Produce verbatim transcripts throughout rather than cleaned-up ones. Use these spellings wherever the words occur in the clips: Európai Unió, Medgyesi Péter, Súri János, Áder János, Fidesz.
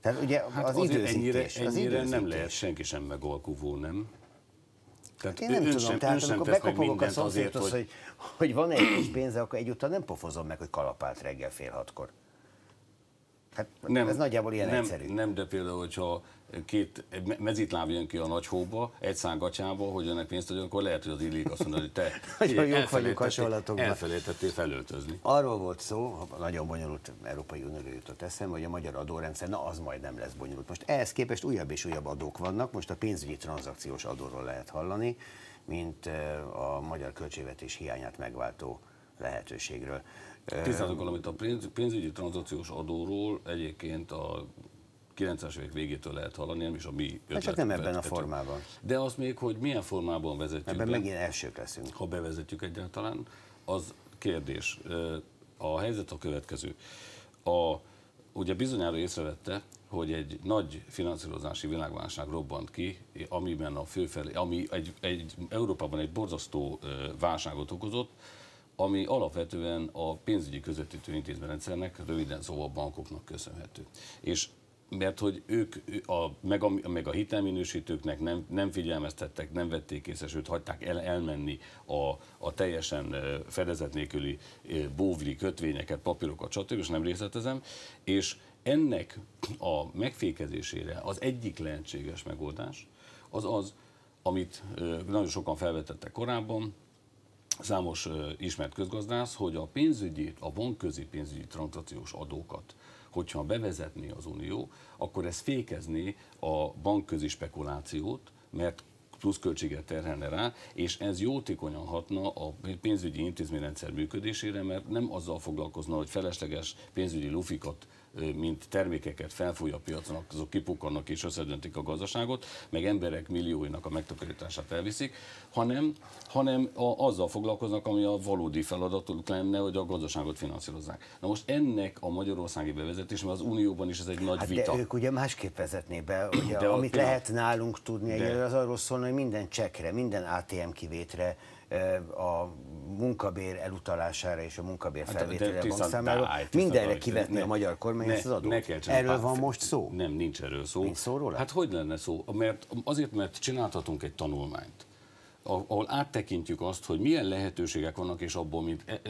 Tehát ugye hát az időzítés. Ennyire, ennyire az időzítés. Nem lehet senki sem megalkuvó, nem? Tehát én nem tudom, sem, tehát amikor bekopogok a szomszédhoz, hogy, hogy van egy kis pénze, akkor egyúttal nem pofozom meg, hogy kalapált reggel fél hatkor. Hát nem, ez nagyjából ilyen nem, egyszerű. Nem, de például, hogyha két mezitláb jön ki a nagy hóba, egy szágacsába, hogy önnek pénzt adjon, akkor lehet, hogy az illik azt mondani, hogy te nagyon jók vagyunk hasonlatokban. Elfelejtettél felöltözni. Arról volt szó, nagyon bonyolult Európai Unióról jutott eszembe, hogy a magyar adórendszer, na az majd nem lesz bonyolult. Most ehhez képest újabb és újabb adók vannak, most a pénzügyi tranzakciós adóról lehet hallani, mint a magyar költségvetés hiányát megváltó lehetőségről. Tisztázok valamit, a pénzügyi tranzakciós adóról egyébként a kilencvenes évek végétől lehet hallani, nem is a mi ötletünk. Hát csak nem ebben a formában. De az még, hogy milyen formában vezetjük. Ebben be, megint elsők leszünk. Ha bevezetjük egyáltalán, az kérdés. A helyzet a következő. A, ugye bizonyára észrevette, hogy egy nagy finanszírozási világválság robbant ki, amiben a főfelé, ami egy, egy, Európában egy borzasztó válságot okozott, ami alapvetően a pénzügyi közvetítő intézményrendszernek, röviden szóval bankoknak köszönhető. És mert hogy ők, a, meg, a, meg a hitelminősítőknek nem, nem figyelmeztettek, nem vették észre, sőt hagyták el, elmenni a, a teljesen fedezet nélküli bóvli kötvényeket, papírokat, stb. És nem részletezem. És ennek a megfékezésére az egyik lehetséges megoldás az az, amit nagyon sokan felvetettek korábban, számos uh, ismert közgazdász, hogy a pénzügyi, a bankközi pénzügyi tranzakciós adókat, hogyha bevezetné az Unió, akkor ez fékezné a bankközi spekulációt, mert pluszköltséget terhelne rá, és ez jótékonyan hatna a pénzügyi intézményrendszer működésére, mert nem azzal foglalkozna, hogy felesleges pénzügyi lufikat, mint termékeket felfújja a piacon, azok kipukkannak és összedöntik a gazdaságot, meg emberek millióinak a megtakarítását elviszik, hanem, hanem a, azzal foglalkoznak, ami a valódi feladatuk lenne, hogy a gazdaságot finanszírozzák. Na most ennek a magyarországi bevezetés, mert az Unióban is ez egy nagy hát vita. De ők ugye másképp vezetné be, ugye, de amit a... lehet nálunk tudni, de... az arról szólna, hogy minden csekre, minden á té em kivétre, a munkabér elutalására és a munkabér felvételre bankszámára, mindenre kivetni a magyar kormány az adót. Erről van most szó? Nem, nincs erről szó. Nincs szó róla? Hát hogy lenne szó? Mert azért, mert csináltatunk egy tanulmányt, ahol áttekintjük azt, hogy milyen lehetőségek vannak, és abból, mint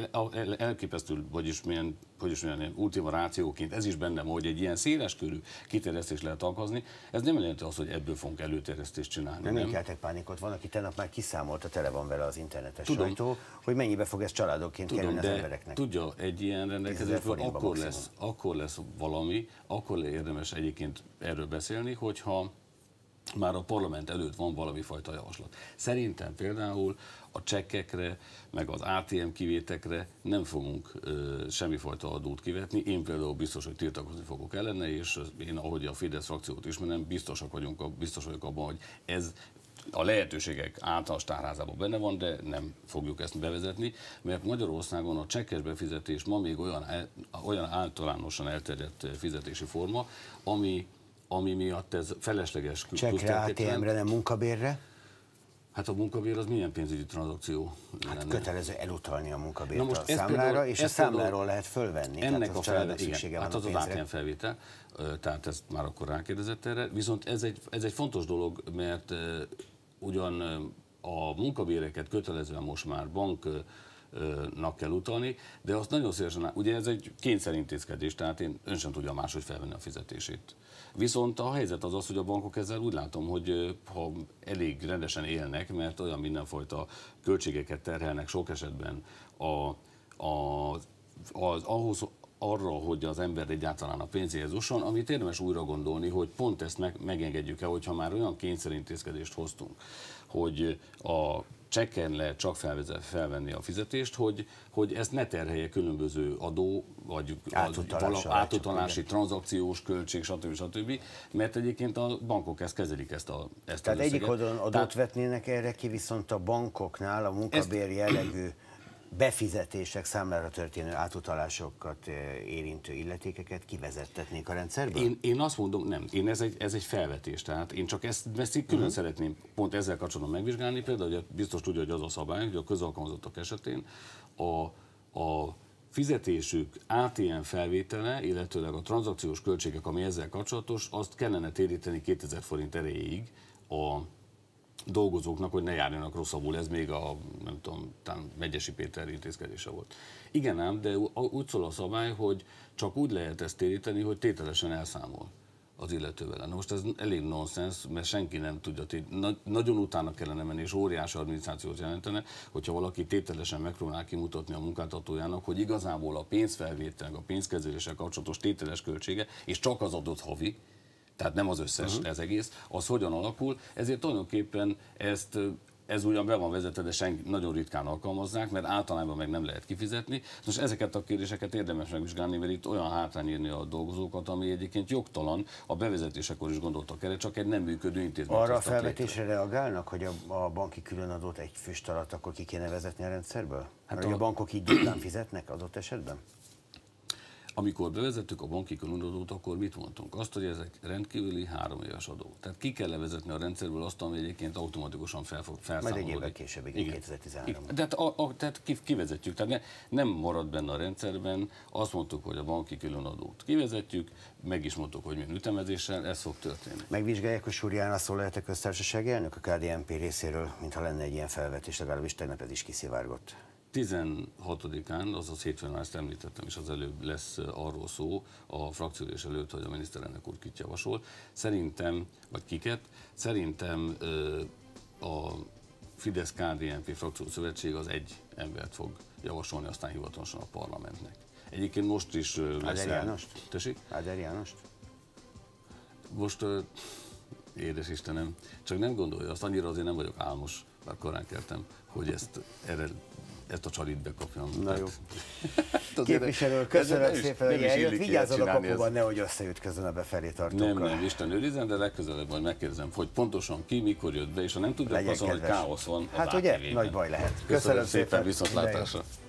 elképesztő, vagyis milyen, hogy is milyen ultima rációként, ez is bennem, hogy egy ilyen széleskörű kiterjesztést lehet alkalmazni, ez nem jelenti azt, hogy ebből fogunk előterjesztést csinálni. Nem, nem keltek pánikot, van, aki tegnap már kiszámolta, tele van vele az internetes Tudom. sajtó, hogy mennyibe fog ez családokként Tudom, kerülni az embereknek. Tudja, egy ilyen rendelkezésből akkor lesz, akkor lesz valami, akkor érdemes egyébként erről beszélni, hogyha már a parlament előtt van valami fajta javaslat. Szerintem például a csekkekre, meg az á té em kivétekre nem fogunk ö, semmifajta adót kivetni. Én például biztos, hogy tiltakozni fogok ellene, és én, ahogy a Fidesz frakciót ismerem, biztosak vagyunk, biztos vagyok abban, hogy ez a lehetőségek általános tárházában benne van, de nem fogjuk ezt bevezetni, mert Magyarországon a csekkes befizetés ma még olyan, olyan általánosan elterjedt fizetési forma, ami ami miatt ez felesleges... Csekre, á té emre, nem munkabérre? Hát a munkabér az milyen pénzügyi tranzakció? Hát lenne? Kötelező elutalni a munkabért a számlára, például, és a számláról például, lehet fölvenni. Ennek a felvétel, hát az az á té em felvétel, tehát ezt már akkor rákérdezett erre, viszont ez egy, ez egy fontos dolog, mert ugyan a munkabéreket kötelezően most már bank... nak kell utalni, de azt nagyon szélesen, ugye ez egy kényszerintézkedés, tehát én ön sem tudja máshogy felvenni a fizetését. Viszont a helyzet az az, hogy a bankok ezzel úgy látom, hogy ha elég rendesen élnek, mert olyan mindenfajta költségeket terhelnek sok esetben a, a, az, ahhoz, arra, hogy az ember egyáltalán a pénzéhez jusson, amit érdemes újra gondolni, hogy pont ezt meg, megengedjük-e, hogyha már olyan kényszerintézkedést hoztunk, hogy a csekken lehet csak felvenni a fizetést, hogy, hogy ezt ne terhelje különböző adó, vagy átutalási, tranzakciós költség, stb. stb. Mert egyébként a bankok ezt kezelik, ezt a ezt Tehát egyik oldalon adót Tehát, vetnének erre ki, viszont a bankoknál a munkabér jellegű befizetések számlára történő átutalásokat érintő illetékeket kivezettetnék a rendszerből? Én, én azt mondom, nem. Én ez, egy, ez egy felvetés. Tehát én csak ezt, ezt külön uh-huh. szeretném pont ezzel kapcsolatban megvizsgálni. Például, hogy biztos tudja, hogy az a szabály, hogy a közalkalmazottak esetén a, a fizetésük á té em felvétele, illetőleg a tranzakciós költségek, ami ezzel kapcsolatos, azt kellene téríteni kétezer forint erejéig a dolgozóknak, hogy ne járjanak rosszabbul. Ez még a, nem tudom, talán Medgyesi Péter intézkedése volt. Igen ám, de úgy szól a szabály, hogy csak úgy lehet ezt téríteni, hogy tételesen elszámol az illető vele. Na most ez elég nonsens, mert senki nem tudja, na, nagyon utána kellene menni, és óriási adminisztrációt jelentene, hogyha valaki tételesen megpróbál kimutatni a munkáltatójának, hogy igazából a pénzfelvétel, a pénzkezeléssel kapcsolatos tételes költsége, és csak az adott havi, tehát nem az összes, uh-huh. ez egész, az hogyan alakul, ezért tulajdonképpen ezt, ez ugyan be van vezetve, de senki, nagyon ritkán alkalmazzák, mert általában meg nem lehet kifizetni. Most ezeket a kérdéseket érdemes megvizsgálni, mert itt olyan hátrányírni a dolgozókat, ami egyébként jogtalan, a bevezetésekor is gondoltak erre, csak egy nem működő intézmény. Arra a felvetésre létre. Reagálnak, hogy a, a banki különadót egy füst alatt akkor ki kéne vezetni a rendszerből? Hát mert a... a bankok így gyakran fizetnek adott esetben? Amikor bevezettük a banki különadót, akkor mit mondtunk? Azt, hogy ez egy rendkívüli három éves adó. Tehát ki kell levezetni a rendszerből azt, ami egyébként automatikusan fel fog felszámolódik. Majd egy évvel később, igen, kétezer-tizenhárom. Tehát, a, a, tehát kivezetjük, tehát ne, nem marad benne a rendszerben, azt mondtuk, hogy a banki különadót kivezetjük, meg is mondtuk, hogy milyen ütemezéssel, ez fog történni. Megvizsgálják, hogy Súri Jánoszról lehet a köztársasági elnök a ká dé en pé részéről, mintha lenne egy ilyen felvetés, legalábbis tegnap ez is kiszivárgott. tizenhatodikán, azaz hétfőn, már ezt említettem, és az előbb lesz arról szó a frakcióülés előtt, hogy a miniszterelnök úr kit javasol. Szerintem, vagy kiket, szerintem a Fidesz-ká dé en pé frakciószövetség az egy embert fog javasolni, aztán hivatalosan a parlamentnek. Egyébként most is lesz... Áder Jánost? Tessék? Áder Jánost? Most, édes Istenem, csak nem gondolja azt, annyira azért nem vagyok álmos, bár korán keltem, hogy ezt erre... ezt a csalit bekapjam. Na jó. Képviselő, köszönöm szépen, hogy eljött. Vigyázz a kapuban, nehogy összeütközön a befelé tartókkal. Nem, nem, Isten őrizzen, de legközelebb majd megkérdezem, hogy pontosan ki, mikor jött be, és ha nem tudja, azon, hogy káosz van. Hát ugye, nagy baj lehet. Köszönöm szépen, viszontlátásra.